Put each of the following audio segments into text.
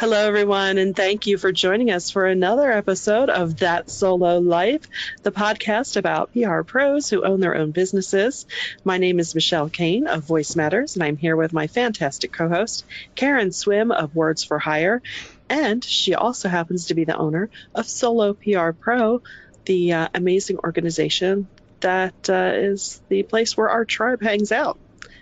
Hello, everyone, and thank you for joining us for another episode of That Solo Life, the podcast about PR pros who own their own businesses. My name is Michelle Kane of Voice Matters, and I'm here with my fantastic co-host, Karen Swim of Words for Hire, and she also happens to be the owner of Solo PR Pro, the amazing organization that is the place where our tribe hangs out.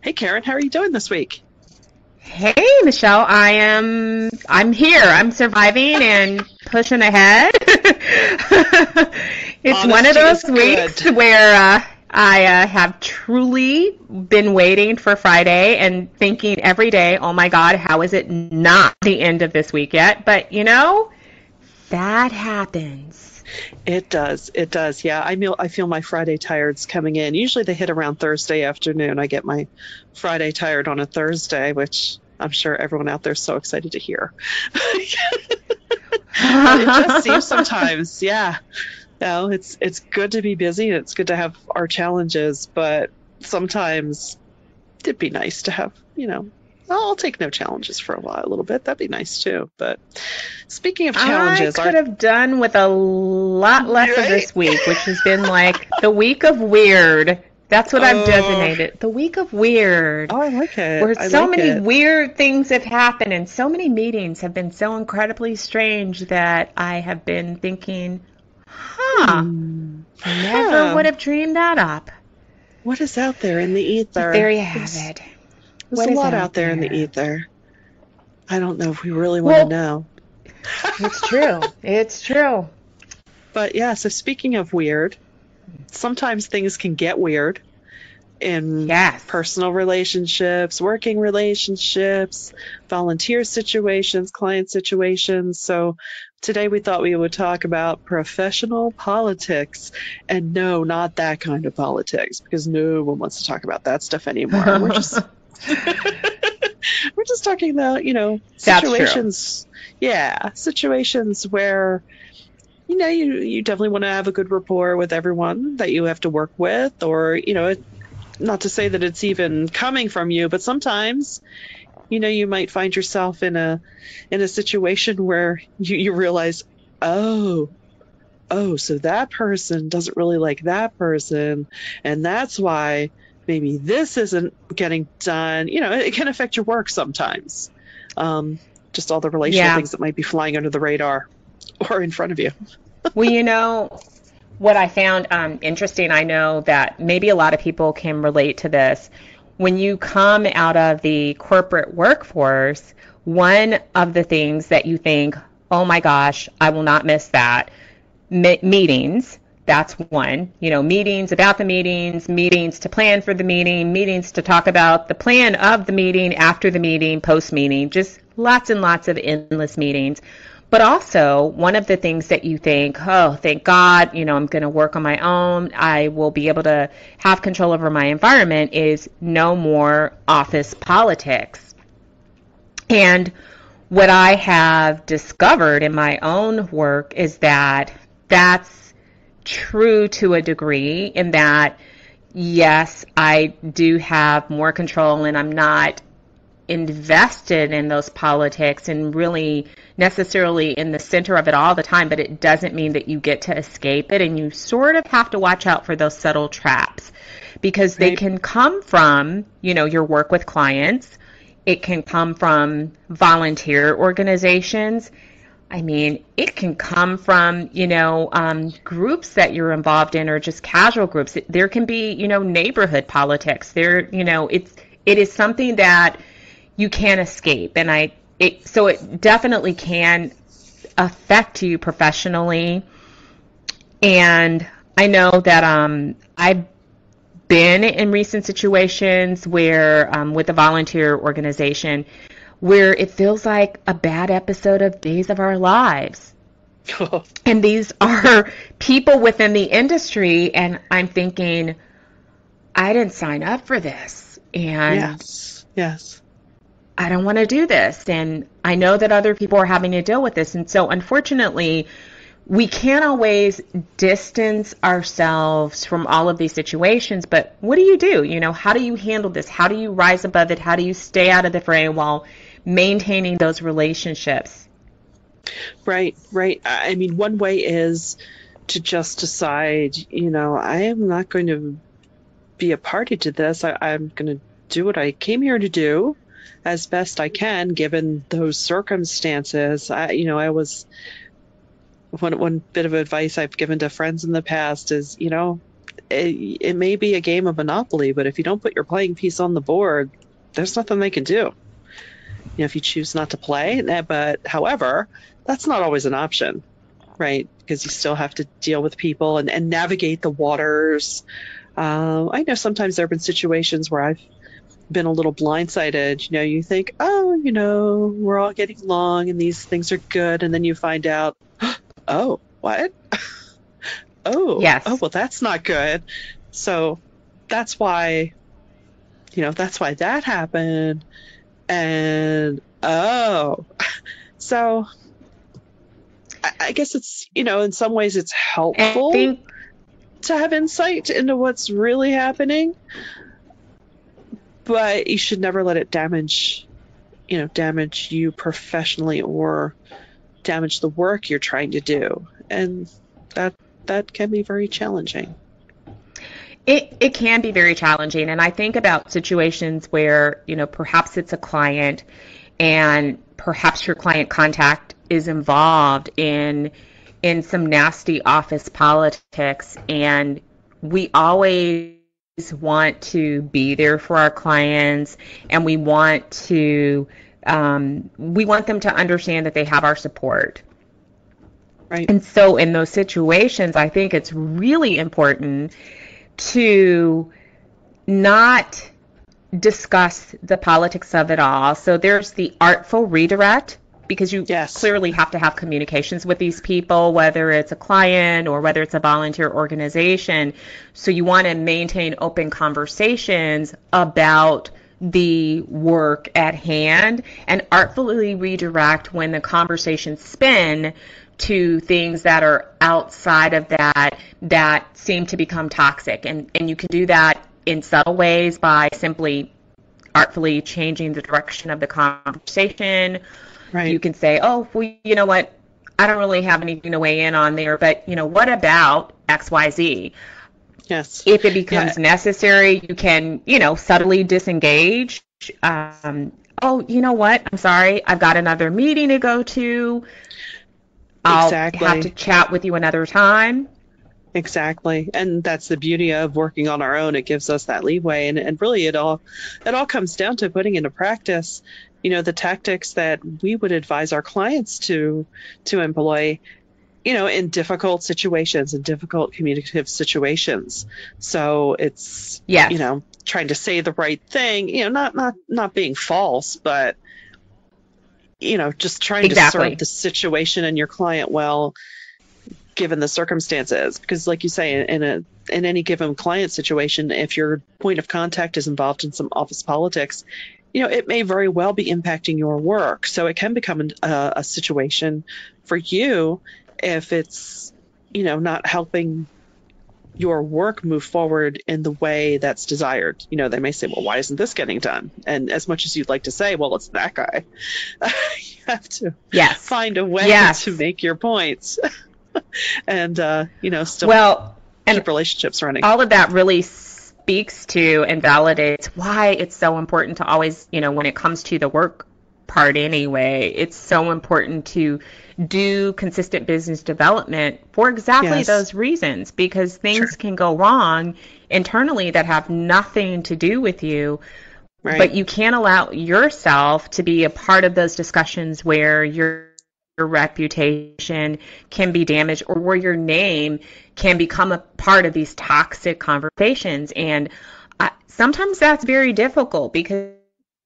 Hey, Karen, how are you doing this week? Hey, Michelle, I'm here. I'm surviving and pushing ahead. It's Honesty one of those weeks where I have truly been waiting for Friday and thinking every day, oh my God, how is it not the end of this week yet? But you know, that happens. It does. Yeah, I feel my Friday tireds coming in. Usually they hit around Thursday afternoon. I get my Friday tired on a Thursday, which I'm sure everyone out there is so excited to hear. It just seems sometimes, yeah. No, it's good to be busy and it's good to have our challenges, but sometimes it'd be nice to have, you know, I'll take no challenges for a little bit. That'd be nice too. But speaking of challenges, I could have done with a lot less of this week, which has been like the week of weird. That's what I've designated. The week of weird. Oh, I like it. Where so many weird things have happened and so many meetings have been so incredibly strange that I have been thinking, never would have dreamed that up. What is out there in the ether? There you have it. There's a lot out there in the ether. I don't know if we really want to know. It's true. It's true. But yeah, so speaking of weird, sometimes things can get weird in personal relationships, working relationships, volunteer situations, client situations. So today we thought we would talk about professional politics. And no, not that kind of politics, because no one wants to talk about that stuff anymore. We're just... We're just talking about, you know, situations. Yeah, situations where, you know, you definitely want to have a good rapport with everyone that you have to work with, or, you know, not to say that it's even coming from you, but sometimes, you know, you might find yourself in a situation where you realize, oh, so that person doesn't really like that person, and that's why. Maybe this isn't getting done. You know, it can affect your work sometimes. Just all the relational things that might be flying under the radar or in front of you. Well, you know, what I found interesting, I know that maybe a lot of people can relate to this. When you come out of the corporate workforce, one of the things that you think, oh my gosh, I will not miss that, meetings. That's one, you know, meetings about the meetings, meetings to plan for the meeting, meetings to talk about the plan of the meeting, after the meeting, post meeting, just lots and lots of endless meetings. But also one of the things that you think, oh, thank God, you know, I'm going to work on my own. I will be able to have control over my environment is no more office politics. And what I have discovered in my own work is that that's true to a degree, in that, yes, I do have more control and I'm not invested in those politics and really necessarily in the center of it all the time, but it doesn't mean that you get to escape it, and you sort of have to watch out for those subtle traps, because they can come from, you know, your work with clients. It can come from volunteer organizations. I mean, it can come from, you know, groups that you're involved in, or just casual groups. There can be, you know, neighborhood politics. There, you know, it is something that you can't escape. And so it definitely can affect you professionally. And I know that I've been in recent situations where with a volunteer organization, where it feels like a bad episode of Days of Our Lives. And these are people within the industry, and I'm thinking, I didn't sign up for this. And yes. I don't want to do this. And I know that other people are having to deal with this. And so, unfortunately, we can't always distance ourselves from all of these situations, but what do you do? You know, how do you handle this? How do you rise above it? How do you stay out of the fray while maintaining those relationships. Right, right. I mean, one way is to just decide, you know, I am not going to be a party to this. I'm going to do what I came here to do as best I can, given those circumstances. One bit of advice I've given to friends in the past is, you know, it may be a game of Monopoly, but if you don't put your playing piece on the board, there's nothing they can do. You know, if you choose not to play, but however, that's not always an option, right? Because you still have to deal with people and navigate the waters. I know sometimes there have been situations where I've been a little blindsided. You know, you think, oh, you know, we're all getting along and these things are good. And then you find out, oh, what? Oh, yes. Oh, well, that's not good. So that's why, you know, that's why that happened. And, oh, so I guess it's, you know, in some ways it's helpful to have insight into what's really happening, but you should never let it damage you professionally or damage the work you're trying to do. And that can be very challenging. It can be very challenging. And I think about situations where, you know, perhaps it's a client and perhaps your client contact is involved in some nasty office politics. And we always want to be there for our clients, and we want to, we want them to understand that they have our support. Right. And so in those situations, I think it's really important to not discuss the politics of it all. So there's the artful redirect, because you clearly have to have communications with these people, whether it's a client or whether it's a volunteer organization. So you want to maintain open conversations about the work at hand and artfully redirect when the conversations spin to things that are outside of that seem to become toxic. And you can do that in subtle ways by simply artfully changing the direction of the conversation. Right. You can say, oh, well, you know what? I don't really have anything to weigh in on there, but, you know, what about XYZ? Yes. If it becomes necessary, you can, you know, subtly disengage. Oh, you know what? I'm sorry. I've got another meeting to go to. Exactly. I'll have to chat with you another time. Exactly. And that's the beauty of working on our own. It gives us that leeway. And really it all comes down to putting into practice, you know, the tactics that we would advise our clients to employ, you know, in difficult situations, in difficult communicative situations. So it's, you know, trying to say the right thing, you know, not being false, but, you know, just trying to serve the situation and your client well, given the circumstances. Because like you say, in any given client situation, if your point of contact is involved in some office politics, you know, it may very well be impacting your work. So it can become a situation for you if it's, you know, not helping your work move forward in the way that's desired. You know, they may say, well, why isn't this getting done? And as much as you'd like to say, well, it's that guy, you have to find a way to make your points and, you know, still keep relationships running. All of that really speaks to and validates why it's so important to always, you know, when it comes to the work part anyway, it's so important to do consistent business development for exactly those reasons, because things can go wrong internally that have nothing to do with you, but you can't allow yourself to be a part of those discussions where your reputation can be damaged or where your name can become a part of these toxic conversations. And sometimes that's very difficult, because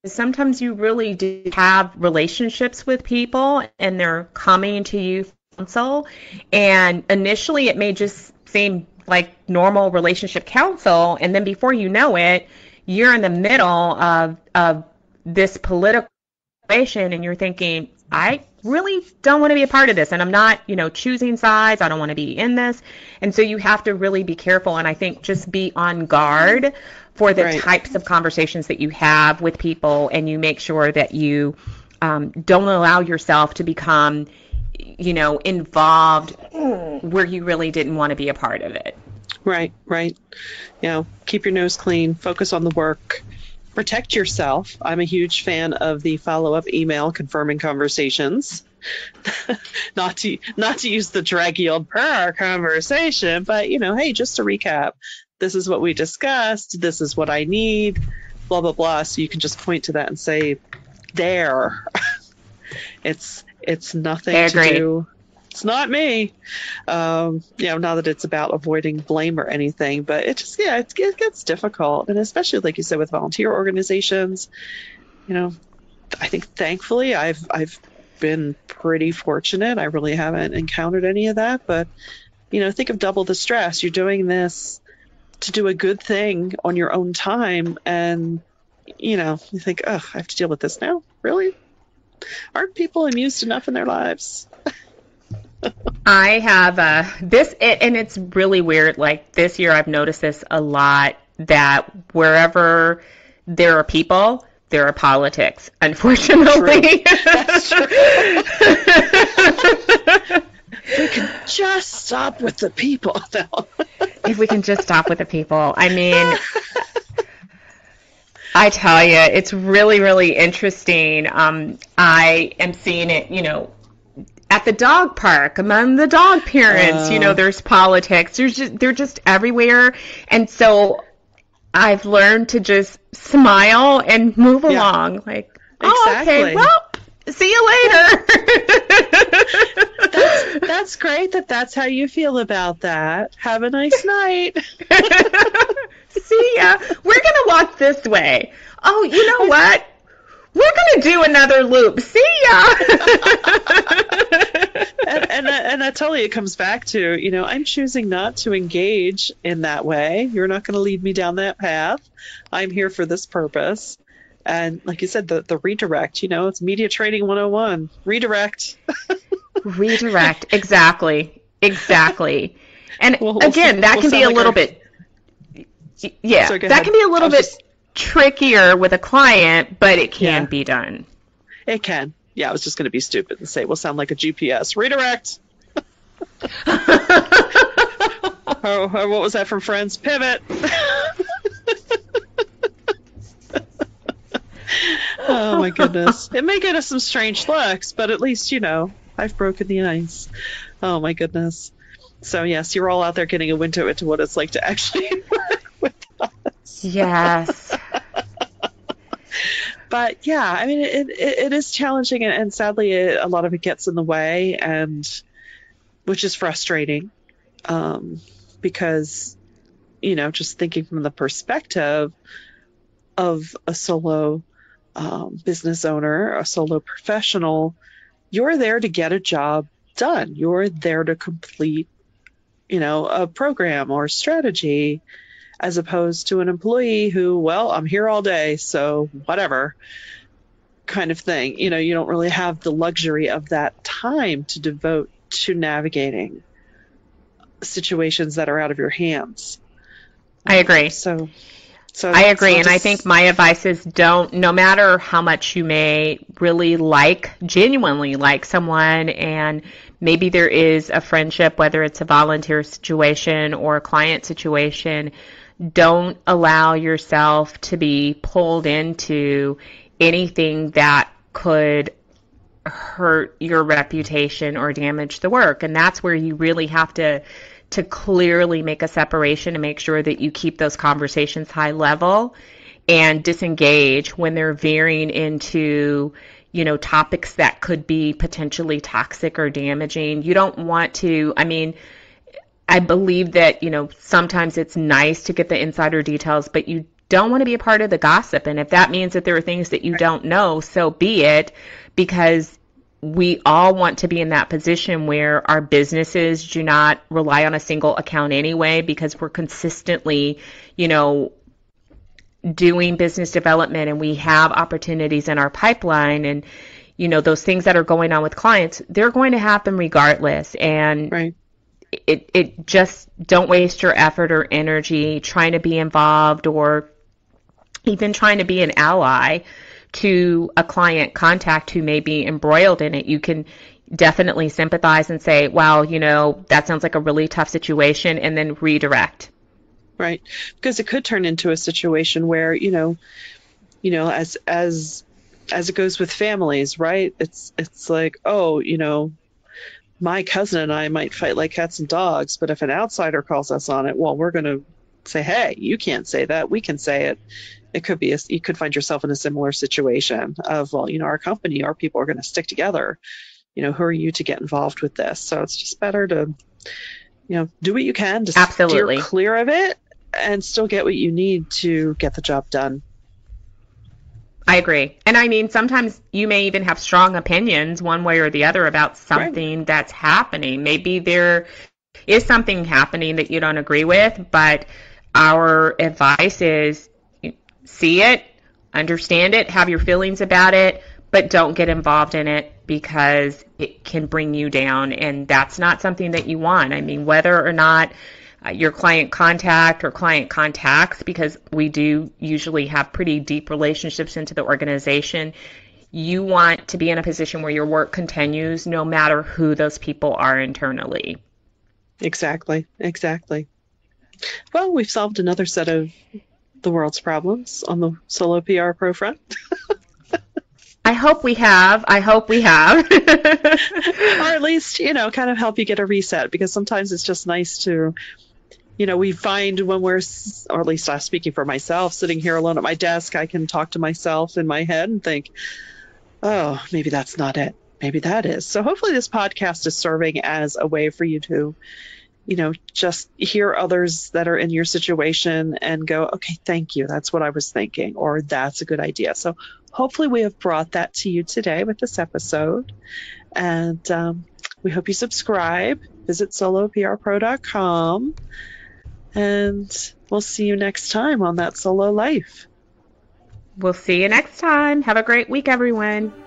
sometimes you really do have relationships with people and they're coming to you for counsel, and initially it may just seem like normal relationship counsel, and then before you know it, you're in the middle of this political situation and you're thinking, I really don't want to be a part of this, and I'm not, you know, choosing sides. I don't want to be in this. And so you have to really be careful, and I think just be on guard for the types of conversations that you have with people, and you make sure that you Don't allow yourself to become, involved where you really didn't want to be a part of it. Right. Keep your nose clean, focus on the work, protect yourself. I'm a huge fan of the follow-up email confirming conversations. not to use the draggy old per conversation, but hey, just to recap, this is what we discussed, this is what I need, blah blah blah. So you can just point to that and say, there. It's nothing I to agree. Do. It's not me. Not that it's about avoiding blame or anything, but it just it gets difficult, and especially like you said with volunteer organizations. I think thankfully I've been pretty fortunate. I really haven't encountered any of that, but think of double the stress. You're doing this to do a good thing on your own time, and you think, oh, I have to deal with this now? Really? Aren't people amused enough in their lives? I have and it's really weird. Like this year I've noticed this a lot, that wherever there are people, there are politics, unfortunately. True. That's true. If we can just stop with the people, though. If we can just stop with the people. I mean, I tell you, it's really, really interesting. I am seeing it, at the dog park, among the dog parents. There's politics. They're just everywhere. And so I've learned to just smile and move along. Like, oh, okay, well, see you later. That's great that's how you feel about that. Have a nice night. See ya. We're going to walk this way. Oh, you know what? We're going to do another loop. See ya. and that totally comes back to, I'm choosing not to engage in that way. You're not going to lead me down that path. I'm here for this purpose. And like you said, the redirect, it's media training 101. Redirect. Redirect. Exactly. And that can be a little bit. Yeah, that can be a little bit trickier with a client, but it can be done. It can. Yeah, I was just going to be stupid and say, we'll sound like a GPS. Redirect. oh, what was that from Friends? Pivot. Oh, my goodness. It may get us some strange looks, but at least, I've broken the ice. Oh, my goodness. So, yes, you're all out there getting a window into what it's like to actually work with us. Yes. But, I mean, it is challenging, and sadly, a lot of it gets in the way, and which is frustrating because, just thinking from the perspective of a solo business owner, a solo professional, you're there to get a job done. You're there to complete, a program or strategy, as opposed to an employee who, well, I'm here all day, so whatever kind of thing. You don't really have the luxury of that time to devote to navigating situations that are out of your hands. I agree. So I agree, and I think my advice is no matter how much you may really genuinely like someone, and maybe there is a friendship, whether it's a volunteer situation or a client situation, don't allow yourself to be pulled into anything that could hurt your reputation or damage the work. And that's where you really have to clearly make a separation and make sure that you keep those conversations high level and disengage when they're veering into, topics that could be potentially toxic or damaging. You don't want to, I believe that, sometimes it's nice to get the insider details, but you don't want to be a part of the gossip. And if that means that there are things that you don't know, so be it, because we all want to be in that position where our businesses do not rely on a single account anyway, because we're consistently, doing business development, and we have opportunities in our pipeline, and, those things that are going on with clients, they're going to happen regardless. And right. It just, don't waste your effort or energy trying to be involved or even trying to be an ally to a client contact who may be embroiled in it, you can definitely sympathize and say, wow, you know, that sounds like a really tough situation, and then redirect. Right. Because it could turn into a situation where, you know, as it goes with families, right? It's like, oh, you know, my cousin and I might fight like cats and dogs, but if an outsider calls us on it, well, we're going to say, hey, you can't say that. We can say it. It could be, you could find yourself in a similar situation of, well, you know, our company, our people are going to stick together. You know, who are you to get involved with this? So it's just better to, you know, do what you can to steer clear of it and still get what you need to get the job done. I agree. And I mean, sometimes you may even have strong opinions one way or the other about something right. that's happening. Maybe there is something happening that you don't agree with, but our advice is see it, understand it, have your feelings about it, but don't get involved in it because it can bring you down. And that's not something that you want. I mean, whether or not your client contact or client contacts, because we do usually have pretty deep relationships into the organization, you want to be in a position where your work continues no matter who those people are internally. Exactly. Exactly. Well, we've solved another set of the world's problems on the Solo PR Pro front. I hope we have. Or at least, you know, kind of help you get a reset, because sometimes it's just nice to, you know, we find when we're, or at least I'm speaking for myself, sitting here alone at my desk, I can talk to myself in my head and think, oh, maybe that's not it. Maybe that is. So hopefully this podcast is serving as a way for you to, you know, just hear others that are in your situation and go, okay, thank you. That's what I was thinking, or that's a good idea. So hopefully we have brought that to you today with this episode. And we hope you subscribe, visit soloprpro.com, and we'll see you next time on That Solo Life. We'll see you next time. Have a great week, everyone.